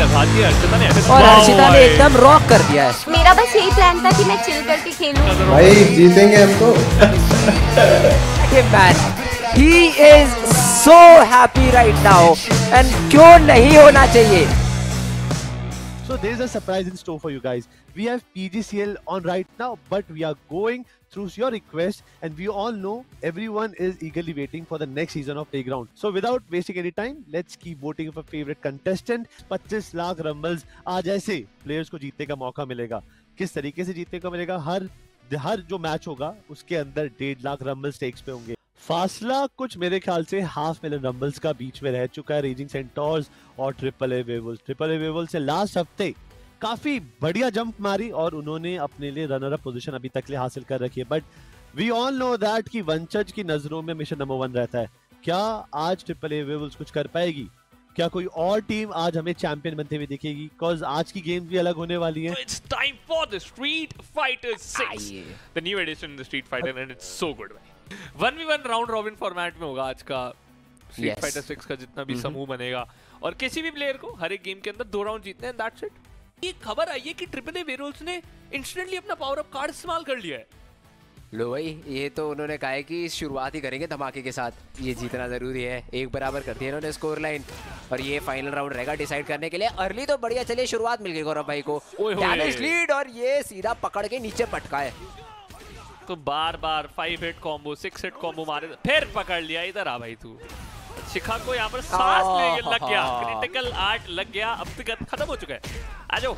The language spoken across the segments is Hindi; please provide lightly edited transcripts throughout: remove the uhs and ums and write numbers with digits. लगा दिया अर्चिता ने और अर्चिता ने एकदम रॉक कर दिया है। मेरा बस यही प्लान था कि मैं चिल करके खेलूं। भाई जीतेंगे हम तो। ये man, he is so happy right now and क्यों नहीं होना चाहिए। So there is a surprise in store for you guys. We have PGCL on right now, but we are going through your request, and we all know everyone is eagerly waiting for the next season of Playground. So without wasting any time, let's keep voting for favorite contestant. 25 lakh rumbles आज ऐसे players को जीतने का मौका मिलेगा। किस तरीके से जीतने का मिलेगा? हर जो मैच होगा उसके अंदर 1.5 लाख रंबल स्टेक्स पे होंगे। फासला कुछ मेरे ख्याल से 5 मिलियन रंबल्स का बीच में रह चुका है। रेजिंग सेंटोर्स और ट्रिपल ए वेवल्स से लास्ट हफ्ते काफी बढ़िया जंप मारी और उन्होंने अपने लिए रनर अप पोजीशन अभी तक ले हासिल कर रखी है। But we all know that कि वंशज की नजरों में मिशन नंबर 1 रहता है। क्या आज ट्रिपल ए वेवल्स कुछ कर पाएगी? क्या कोई और टीम आज हमें चैंपियन बनते हुए दिखेगी? बिकॉज आज की गेम भी अलग होने वाली है। It's time for the street Fighter 6, the new edition of the street fighter, and it's so good. 1v1 round robin format में होगा आज का स्ट्रीट फाइटर 6 का जितना भी समूह बनेगा, और किसी भी प्लेयर को हर एक गेम के अंदर 2 राउंड जीतने हैं, दैट्स इट। ये खबर आई है कि ट्रिपल ए वेरोल्स ने इंस्टेंटली अपना पावर अप कार्ड इस्तेमाल कर लिया है। लो भाई, ये तो उन्होंने कहा है कि शुरुआत ही करेंगे धमाके के साथ, ये जीतना जरूरी है। एक बराबर कर दिया इन्होंने स्कोर लाइन, और ये फाइनल राउंड रहेगा डिसाइड करने के लिए। अर्ली तो बढ़िया चलिए शुरुआत मिल गई गौरव भाई को, डैमेज लीड, और ये सीधा पकड़ के नीचे पटका है। तो बार बार 5 हिट कॉम्बो 6 हिट कॉम्बो मारे, फिर पकड़ लिया। इधर आ भाई तू, शिखा को यहाँ पर सांस लेने लग गया, क्रिटिकल आर्ट लग गया। अब तक खत्म हो चुका है। आ जाओ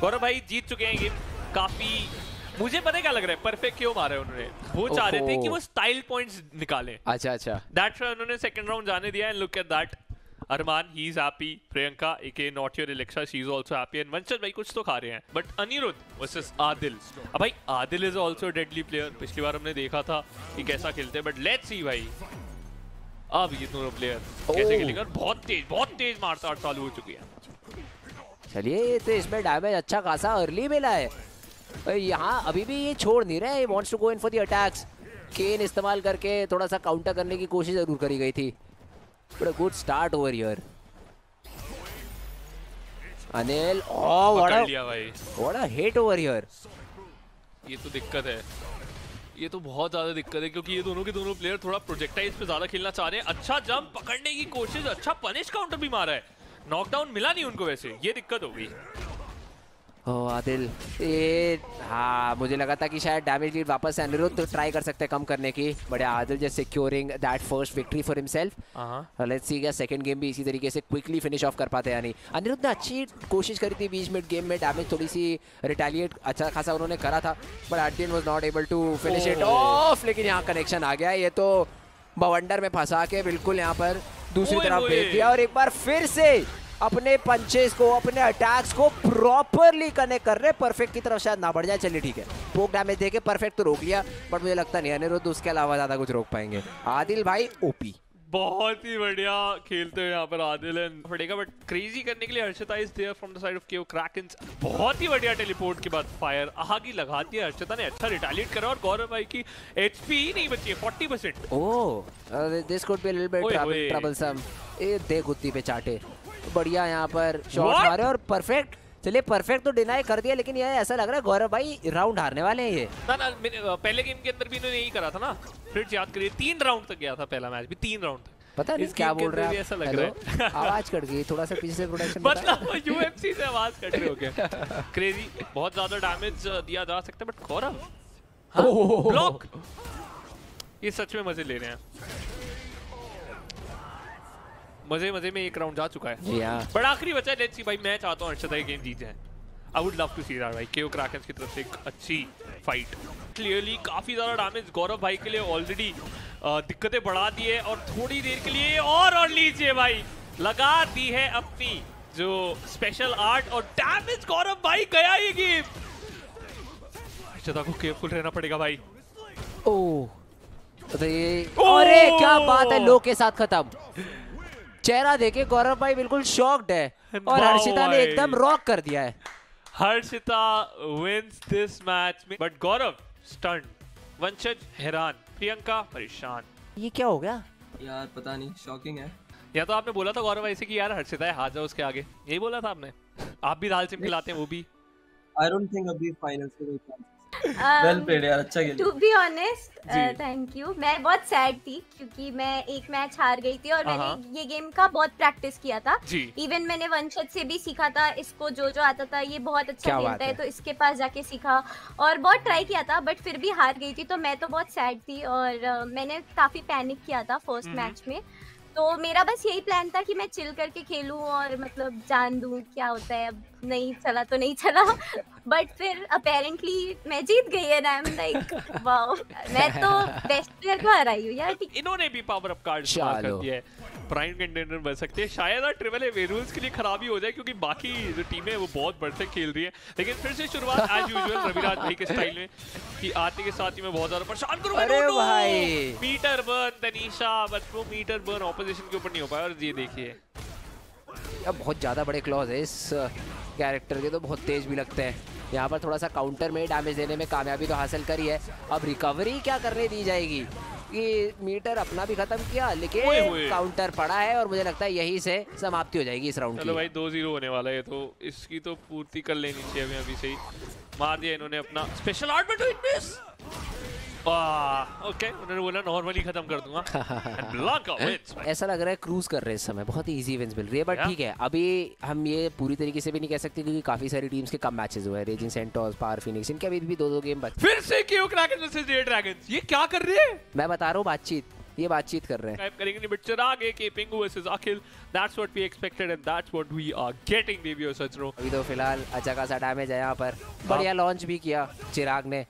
गौरव भाई, जीत चुके हैं गेम। काफी मुझे पता क्या लग रहा है, परफेक्ट क्यों मारे उन्होंने, वो चाह रहे थे कि वो स्टाइल पॉइंट्स निकालें। अच्छा, दैट्स व्हाई उन्होंने सेकंड राउंड जाने दिया। And look at that, Arman he is happy, Priyanka AK not your election, she is also happy, and Vanshaj भाई कुछ तो खा रहे हैं। बट अनिरुद्ध वर्सेस आदिल, अब भाई Adil is also deadly player, पिछली बार हमने देखा था कि कैसा खेलते हैं। बट लेट्स सी भाई अब ये दोनों प्लेयर कैसे खेलेंगे, और बहुत तेज मारधाड़ चालू हो चुकी है। चलिए, तो इसमें डैमेज अच्छा खासा अर्ली मिला है। यहाँ अभी भी ये छोड़ नहीं रहे, wants to go in for the attacks. Ken इस्तेमाल करके थोड़ा सा काउंटर करने की कोशिश जरूर करी गई थी। Good start over here Anil, oh what a hit over here. ये तो दिक्कत है, ये तो बहुत ज्यादा दिक्कत है, क्योंकि ये दोनों के दोनों प्लेयर थोड़ा प्रोजेक्टाइल्स पे ज्यादा खेलना चाह रहे हैं। अच्छा जंप पकड़ने की कोशिश, अच्छा पनिश काउंटर भी मारा है, नॉकडाउन मिला नहीं उनको, वैसे ये दिक्कत हो गई। ओ आदिल, हाँ मुझे लगा था कि शायद डैमेज लीड वापस से अनिरुद्ध तो ट्राई कर सकते हैं कम करने की। बढ़िया Adil just securing that first victory for himself. Let's see क्या सेकंड गेम भी इसी तरीके से क्विकली फिनिश ऑफ कर पाते हैं। यानी अनिरुद्ध ने अच्छी कोशिश करी थी बीच मिड गेम में, डैमेज थोड़ी सी रिटेलिएट अच्छा खासा उन्होंने करा था, but Adil was not able to finish it off. लेकिन यहाँ कनेक्शन आ गया, ये तो बवंडर में फंसा के बिल्कुल यहाँ पर दूसरी तरफ भेज दिया, और एक बार फिर से अपने पंचेस को, अपने अटैक्स को प्रॉपरली कनेक्ट कर रहे। परफेक्ट की तरफ शायद ना बढ़ जाए, चलिए ठीक है, पोक डैमेज देके परफेक्ट तो रोक लिया, बट मुझे लगता नहीं अनिरुद्ध उसके अलावा ज्यादा कुछ रोक पाएंगे। आदिल भाई ओपी, बहुत ही बढ़िया खेलते हैं यहाँ पर आदिल, पड़ेगा बट क्रेजी करने के लिए Harshita is there from the side of KO Krakens. बहुत ही बढ़िया टेलीपोर्ट के बाद फायर आगे लगाती है हर्षिता ने, अच्छा रिटेलिएट करा, और गौरव भाई की एचपी ही नहीं बची है, 40%। Oh this could be a little bit troublesome. ए देख गुत्ती पे चाटे, बढ़िया यहाँ पर शॉट मारे और परफेक्ट। चलिए परफेक्ट तो डिनाई कर दिया, लेकिन ये ऐसा लग रहा है गौरव भाई राउंड हारने वाले हैं ये। ना पहले गेम के अंदर भी इन्होंने यही करा था ना, फिर याद करिए 3 राउंड तक गया था पहला मैच भी, 3 राउंड तक। पता नहीं क्या बोल रहा है, ऐसा लग रहा है आवाज कट गई थोड़ा सा पीछे से, प्रोडक्शन मतलब यूएफसी से आवाज कट रही हो गया। क्रेजी, बहुत ज्यादा डैमेज दिया जा सकता है, बट गौरव ब्लॉक, ये सच में मजे ले रहे हैं, मजे में एक राउंड जा चुका है। बड़ा आखिरी बचा है, लेट्स सी भाई, मैं चाहता हूँ अर्चिता ये गेम जीत जाए। I would love to see that भाई, केओ क्रैकेंस की तरफ से एक अच्छी फाइट। क्लियरली काफी ज्यादा डैमेज गौरव भाई के लिए ऑलरेडी, दिक्कतें बढ़ा दी है, और थोड़ी देर के लिए और लीजिए भाई, लगा दी है अपनी जो स्पेशल आर्ट, और डैमेज गौरव भाई गया ये गेम। अर्चिता को केयरफुल रहना पड़ेगा भाई। अरे क्या बात है, लो के साथ खत्म। चेहरा देखे गौरव भाई बिल्कुल शॉक्ड है, और हर्षिता ने एकदम रॉक कर दिया है। हर्षिता विंस दिस मैच में, बट गौरव स्टंड, वंशज हैरान, प्रियंका परेशान। ये क्या हो गया यार, पता नहीं, शॉकिंग है। या तो आपने बोला था गौरव ऐसे कि यार हर्षिता हार जाओ उसके आगे, यही बोला था आपने। आप भी दाल चिम खिलाते हैं वो भी। आई डोंट थिंक अभी फाइनल्स में कोई चांस है। वेल प्लेड यार, अच्छा खेला। To be honest thank you, मैं बहुत सैड थी क्योंकि मैं एक मैच हार गई थी और मैंने ये गेम का बहुत प्रैक्टिस किया था। इवन मैंने वंशज से भी सीखा था, इसको जो जो आता था ये बहुत अच्छा खेलता है तो इसके पास जाके सीखा और बहुत ट्राई किया था, बट फिर भी हार गई थी। तो मैं तो बहुत सैड थी और मैंने काफी पैनिक किया था फर्स्ट मैच में। तो मेरा बस यही प्लान था कि मैं चिल करके खेलूं और मतलब जान दूं क्या होता है, अब नहीं चला तो नहीं चला। बट फिर अपेरेंटली मैं जीत गई है। आई एम लाइक वाओ, मैं तो बेस्ट प्लेयर को हराई हूं यार। इन्होंने भी पावर अप कार्ड इस्तेमाल कर दिया है, प्राइम कंटेंडर बन सकते हैं। शायद ट्रिपल ए रूल्स के लिए खराबी हो जाए क्योंकि बाकी जो टीमें वो बहुत बढ़िया खेल रही है। लेकिन फिर से शुरुआत एज यूजुअल रविराज भाई के स्टाइल में कि आते के साथ ही मैं बहुत ज्यादा परेशान करूंगा। मीटर बर्न तनीशा, बट वो मीटर बर्न ऑपोजिशन के ऊपर नहीं हो पाया। और ये देखिए अब बहुत ज्यादा बड़े क्लॉज है इस कैरेक्टर के, तो बहुत तेज भी लगते हैं। यहाँ पर थोड़ा सा काउंटर में डैमेज देने में कामयाबी तो हासिल करी है। अब रिकवरी क्या करने दी जाएगी कि मीटर अपना भी खत्म किया लेकिन काउंटर पड़ा है और मुझे लगता है यही से समाप्ति हो जाएगी इस राउंड की। चलो भाई 2-0 होने वाला है तो इसकी तो पूर्ति कर लेनी चाहिए हमें अभी से ही। मार दिया इन्होंने अपना स्पेशल आर्ट में ट्वीट मिस। ओके उन्होंने बोला नॉर्मली खत्म कर दूंगा। ऐसा लग रहा है क्रूज कर रहे हैं इस समय, बहुत ही इजी इवेंट्स मिल रही है। बट ठीक है, अभी हम ये पूरी तरीके से भी नहीं कह सकते क्योंकि काफी सारी टीम्स के कम मैचेस हुए हैं। रेजिंग सेंटोस, पावर फिनिक्स, इनके अभी भी 2-2 गेम बचे। फिर से केओ क्रैकेंस वर्सेस डेयर ड्रैगन्स, ये क्या कर रहे हैं मैं बता रहा हूँ, ये बातचीत कर रहे हैं। करेंगे but Chirag keeping versus Akhil, that's what we expected and that's what we are getting baby. और सच रो अभी तो फिलहाल अच्छा खासा डैमेज है यहाँ पर, बढ़िया लॉन्च भी किया चिराग ने,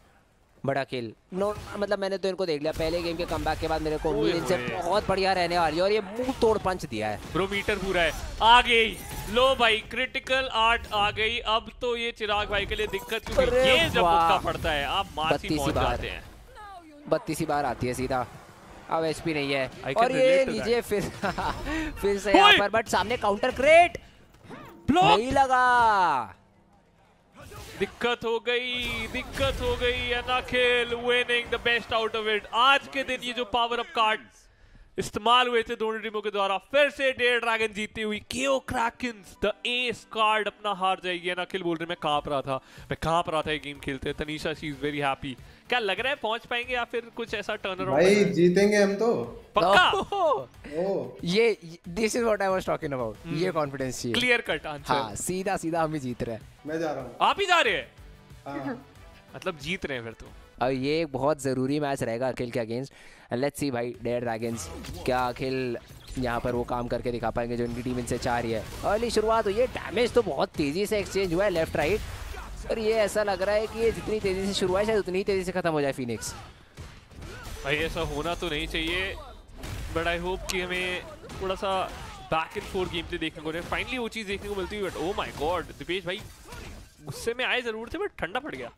बड़ा खेल। नो मतलब मैंने तो इनको देख लिया पहले गेम के कमबैक के बाद, मेरे को उम्मीद से बहुत बढ़िया रहने वाली है और ये मुंह तोड़ पंच दिया है। ब्रो मीटर पूरा है, आ गई लो भाई, क्रिटिकल आर्ट आ गई। अब तो ये चिराग भाई के लिए दिक्कत क्योंकि ये जब मुक्का पड़ता है आप मासी पहुंच जाते हैं। 32 बार आती है सीधा, अब एचपी नहीं है और ये लीजिए फिर से यहाँ पर, बट सामने काउंटर क्रेट नहीं लगा, दिक्कत हो गई। Akhil winning the best out of it. आज के दिन ये जो पावर अप कार्ड्स इस्तेमाल हुए थे दोनों टीमों के द्वारा, फिर से डेयर ड्रैगन जीती हुई। केओ क्रैकेंस द एस कार्ड अपना हार जाएगी। अखिल बोल रहे मैं कांप रहा था ये गेम खेलते। Tanisha she is very happy. क्या लग रहा है पहुंच पाएंगे या फिर कुछ ऐसा टर्नर भाई जीतेंगे हम तो पक्का। ये this is what I was talking about, ये कॉन्फिडेंस चाहिए, क्लियर कट आंसर। हां सीधा हम ही जीत रहे हैं। मैं जा रहा हूं, आप ही जा रहे हैं, मतलब जीत रहे हैं फिर तो। और ये एक बहुत ज़रूरी मैच रहेगा अखिल के अगेंस्ट। लेट्स सी भाई डेयर ड्रैगन्स, क्या अखिल यहाँ पर वो काम करके दिखा पाएंगे जो उनकी टीम इनसे चाह रही है। अर्ली शुरुआत हुई है, डैमेज तो बहुत तेज़ी से एक्सचेंज हुआ है लेफ्ट राइट, और ये ऐसा लग रहा है कि ये जितनी तेज़ी से शुरू हुआ है शायद उतनी ही तेज़ी से ख़त्म हो जाए फिनिक्स। भाई ऐसा होना तो नहीं चाहिए, बट आई होप कि हमें थोड़ा सा बैक एंड फोर्थ गेम से देखने को फाइनली वो चीज़ देखने को मिलती हुई। But oh my god Dipesh भाई गुस्से में आए ज़रूर थे बट ठंडा पड़ गया।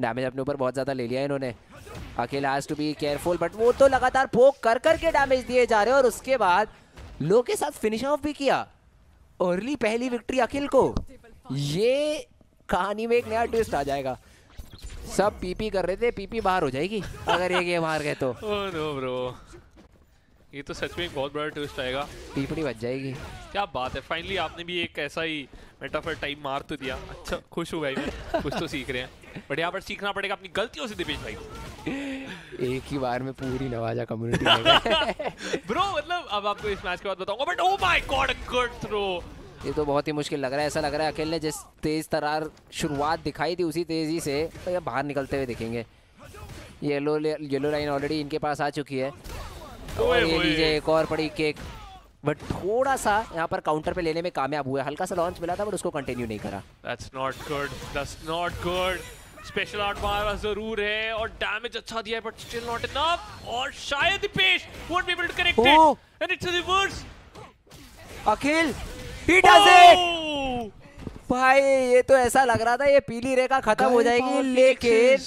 डैमेज अपने ऊपर बहुत ज़्यादा ले लिया इन्होंने। अकेला has to be careful, but वो तो लगातार पोक कर करके डैमेज दिए जा रहे हैं और उसके बाद लो के साथ फिनिश ऑफ भी किया। अर्ली पहली विक्ट्री अखिल को। ये कहानी में एक नया ट्विस्ट आ जाएगा, सब पीपी कर रहे थे, पीपी बाहर हो जाएगी अगर ये गेम हार गए तो। ओह नो ब्रो, ये तो सच में एक बहुत बड़ा ट्विस्ट आएगा, पीपड़ी बच जाएगी। क्या बात है, फाइनली आपने भी एक ऐसा ही मेटाफर टाइम मार तो दिया। अच्छा खुश हो गई मैं, कुछ तो सीख रहे हैं। बट यहाँ पर सीखना पड़ेगा अपनी गलतियों से दीपेश भाई को। एक ही बार में पूरी नवाजा कम्युनिटी ब्रो, मतलब अब आपको इस मैच के बाद बताऊंगा। But oh my god good throw, ये तो बहुत ही मुश्किल लग रहा है। ऐसा लग रहा है अकेले जिस तेज तरार शुरुआत दिखाई थी उसी तेजी से तो बाहर निकलते हुए दिखेंगे। येलो लाइन ऑलरेडी इनके पास आ चुकी है और ये लीजिए एक और पड़ी केक। बट थोड़ा सा यहाँ पर काउंटर पे लेने में कामयाब हुआ, हल्का सा लॉन्च मिला था बट उसको कंटिन्यू नहीं करा। That's not good. Special art मारा जरूर है और डैमेज अच्छा दिया है बट स्टिल नॉट इनफ और शायद Deepesh won't be able to connect it and it's a reverse. Akhil he does it. भाई ये तो ऐसा लग रहा था ये पीली रेखा खत्म हो जाएगी, लेकिन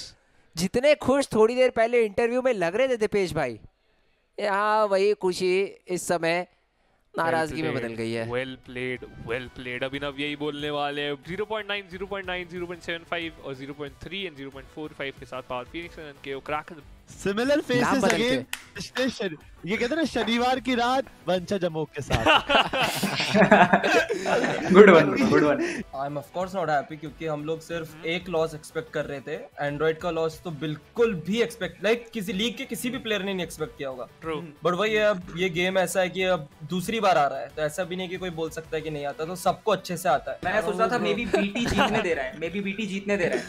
जितने खुश थोड़ी देर पहले इंटरव्यू में लग रहे थे दीपेश भाई, यहाँ वही खुशी इस समय नाराजगी में बदल गई है। well played. अभिनव यही बोलने वाले हैं। 0.9, 0.75 और 0.3 एंड 0.45 के साथ पावर फिनिक्स एंड केओ क्रैकेंस सिमिलर फेसेस अगेन। ये कहते हैं ना शनिवार की रात वंशा जमोक के साथ। Good one, good one. I am of course not happy क्योंकि हम लोग सिर्फ एक लॉस एक्सपेक्ट कर रहे थे। एंड्रॉइड का लॉस तो बिल्कुल भी एक्सपेक्ट लाइक किसी लीग के किसी भी प्लेयर ने नहीं एक्सपेक्ट किया होगा। ट्रू। बट वही अब ये गेम ऐसा है कि अब दूसरी बार आ रहा है तो ऐसा भी नहीं कि कोई बोल सकता है कि नहीं आता, तो सबको अच्छे से आता है। मैंने सोचा था मे बी बीटी जीतने दे रहा है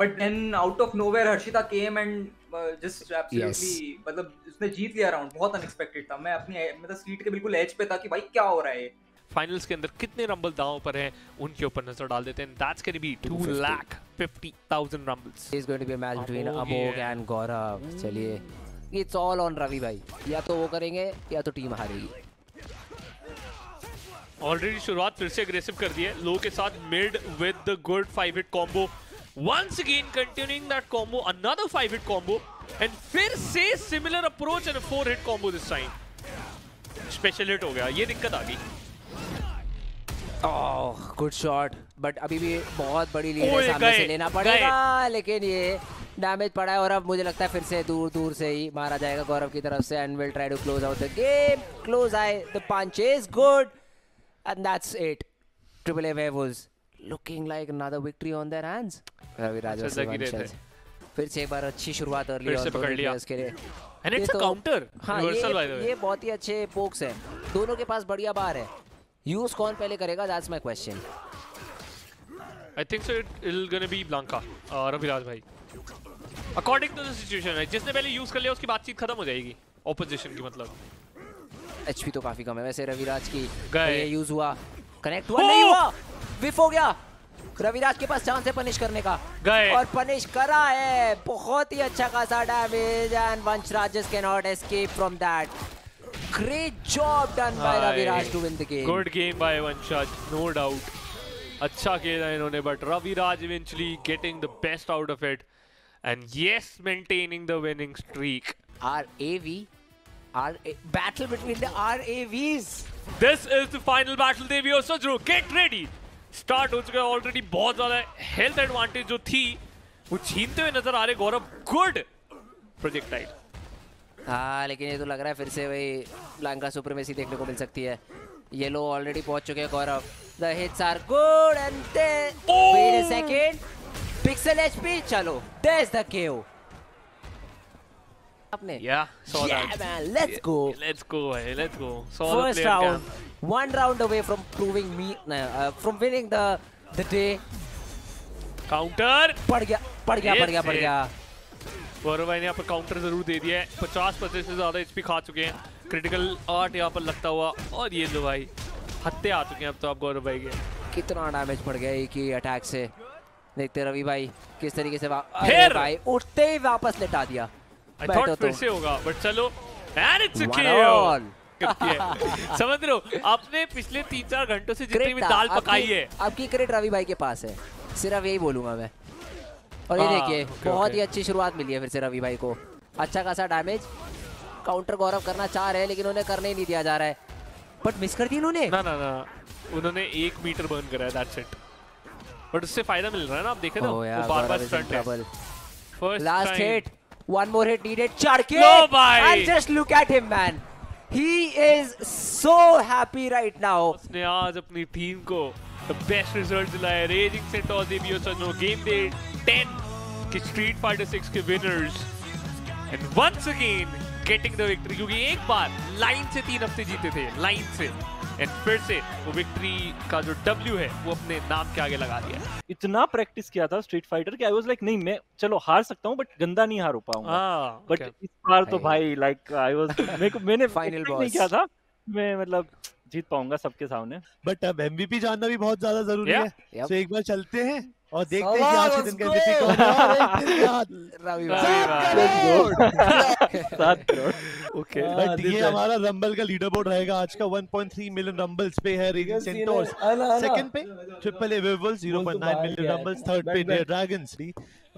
but then out of nowhere Harshita came and just absolutely मतलब उसने जीत लिया राउंड। बहुत अनएक्सपेक्टेड था। मैं अपनी मतलब सीट के बिल्कुल एज पे था कि भाई क्या हो रहा है। फाइनल्स के अंदर कितने रंबल दांव पर हैं उनके ऊपर नजर डाल देते हैं। That's gonna be 2,50,000 rumbles. Is going to be a match between Amogh and Gaurav. चलिए इट्स ऑल ऑन रवि भाई, या तो वो करेंगे या तो टीम हारेगी। ऑलरेडी शुरुआत फिर से अग्रेसिव कर दी है लो के साथ, mid with the good 5-hit combo. Once again continuing that combo, another 5-hit combo and फिर से similar approach and a 4-hit combo this time. Special hit हो गया, ये दिक्कत आ गई। Oh, good shot, but अभी भी बहुत बड़ी लीड है, सामने से लेना पड़ेगा, लेकिन ये डैमेज पड़ा है और अब मुझे लगता है फिर से दूर दूर से ही मारा जाएगा गौरव की तरफ से and will try to close out the game. Close eye, the punch is good and that's it. Triple A Werewolves looking like another victory on their hands. Ravi Rajwans फिर से एक बार अच्छी शुरुआत अर्ली और पकड़ लिया उसके लिए and it's a counter reversal by the way. ये बहुत ही अच्छे pokes हैं दोनों के पास, बढ़िया बार है। use कौन पहले करेगा, that's my question. I think so it'll gonna be Blanca Ravi Raj भाई according to the situation है। जिसने पहले use कर लिया उसकी बातचीत खत्म हो जाएगी opposition की। मतलब HP तो काफी कम है वैसे रवि राज की। ये use हुआ, connect हुआ, नहीं हुआ, विफ हो गया। रविराज के पास चांस है पनिश करने का, गए और पनिश करा है। बहुत ही अच्छा खासा damage and Vanshraj just can not escape from that. Great job done by Raviraj to win the game. Good game by Vanshraj, no doubt. अच्छा खेला इन्होंने but Raviraj eventually getting the best out of it and yes maintaining the winning streak. battle between the RAVs. This is the final battle they we also drew. Get ready. Start हो चुका है ऑलरेडी। बहुत ज्यादा हेल्थ एडवांटेज जो थी वो छीनते हुए नजर आ रहे गौरव। Good projectile. हाँ लेकिन ये तो लग रहा है फिर से वही ब्लैंका सुप्रीमेसी देखने को मिल सकती है। ये लो ऑलरेडी पहुंच चुके हैं Gaurav. The hits are good and then wait a second pixel HP. चलो दैट्स द केओ आपने। या so that man, let's go, let's go, let's go. First round, one round away from proving me from winning the day. Counter पड़ गया। गौरव भाई ने यहाँ पर काउंटर जरूर दे दिया है। 50% से ज्यादा HP खा चुके हैं। क्रिटिकल 8 यहाँ पर लगता हुआ और ये लो भाई हत्या आ चुके हैं अब तो आप गौरव भाई के। कितना डैमेज पड़ गया एक ही अटैक से। देखते रवि भाई किस तरीके से भाई उठते ही वापस लेटा दिया। I thought फिर से होगा बट चलो and it's a KO. समझ रहे हो आपने पिछले 3-4 घंटों से जितनी भी दाल पकाई है आपकी क्रेडिट रवि भाई के पास है, सिर्फ यही बोलूंगा मैं। और ये देखिए बहुत ही अच्छी शुरुआत मिली है फिर से रवि भाई को। अच्छा खासा डैमेज काउंटर गौरव करना चाह रहे हैं लेकिन उन्हें करने ही नहीं दिया जा रहा है। बट मिस कर दी उन्होंने। ना ना ना उन्होंने 1 मीटर बर्न कराया, दैट्स इट। बट उससे फायदा मिल रहा है ना, आप देखे ना बार-बार स्टंट है। First last hit, one more hit needed चढ़ के। And just look at him man, he is so happy right now. उसने आज अपनी टीम को बेस्ट रिजल्ट दिलाया। रेजिंग सेट और देवियो सनो गेम डे 10 के स्ट्रीट फाइटर 6 के winners and once again getting the victory. क्योंकि एक बार लाइन से 3 हफ्ते जीते थे लाइन से एंड फिर से वो विक्ट्री का जो W है वो अपने नाम के आगे लगा दिया। इतना प्रैक्टिस किया था स्ट्रीट फाइटर कि आई वाज लाइक नहीं मैं चलो हार सकता हूँ बट गंदा नहीं हार पाऊंगा। बट इस बार तो भाई लाइक आई वाज मैंने फाइनल बॉस नहीं किया था मैं मतलब जीत पाऊंगा सबके सामने। बट अब MVP जानना भी बहुत ज्यादा जरूरी है तो एक बार चलते हैं और देखते हैं कि आज के दिन का MVP कौन है। 7 करोड़। ओके बट ये हमारा रंबल का लीडर बोर्ड रहेगा आज का। 1.3 मिलियन रंबल्स पे है रेजिंग सेंटोर्स, सेकंड पे triple A Weevils 0.9 million rumbles, third पे dare dragons.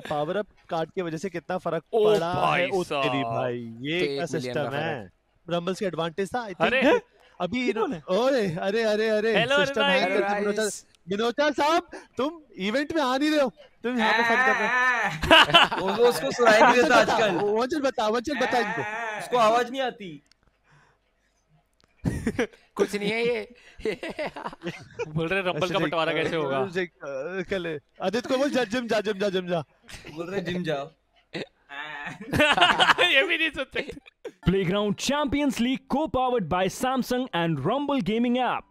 Power up card की वजह से कितना फर्क पड़ा है तेरी भाई। ये क्या सिस्टम है, रंबल्स का एडवांटेज था आई थिंक। अभी अरे अरे अरे सिस्टम है विनोचा साहब तुम इवेंट में आ नहीं रहे हो, तुम यहाँ पे फंस कर रहे हो। उसको सुनाई नहीं देता आजकल। वंचर बता इनको, उसको आवाज नहीं आती। कुछ नहीं है ये। बोल रहे रंबल का बंटवारा कैसे होगा कल। आदित्य को बोल जा जिम जा। बोल रहे जिम जाओ। ये भी नहीं सोचते। प्लेग्राउंड चैंपियंस लीग को powered by Samsung and Rumble gaming app.